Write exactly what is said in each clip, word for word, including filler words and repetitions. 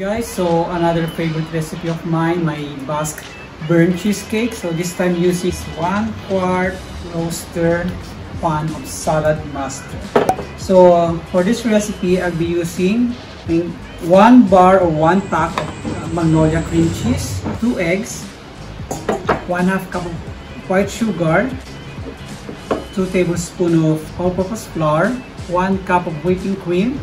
guys, so another favorite recipe of mine, my Basque burnt cheesecake. So this time uses one quart roaster pan of Saladmaster. So uh, for this recipe, I'll be using one bar or one pack of Magnolia cream cheese, two eggs, one half cup of white sugar, two tablespoons of all-purpose flour, one cup of whipping cream,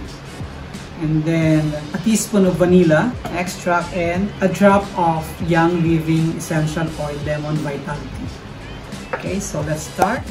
and then a teaspoon of vanilla extract and a drop of Young Living essential oil, Lemon Vitality. Okay, so let's start.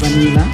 Vanilla.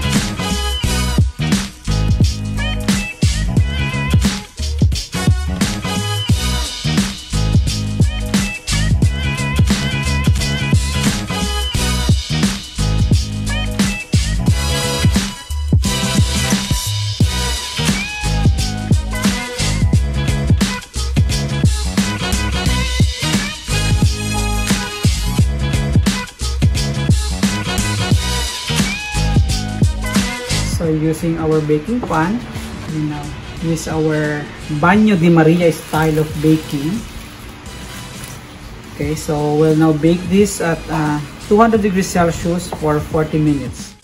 So using our baking pan, you know, use our Bagno de Maria style of baking. Okay, so we'll now bake this at uh, two hundred degrees Celsius for forty minutes.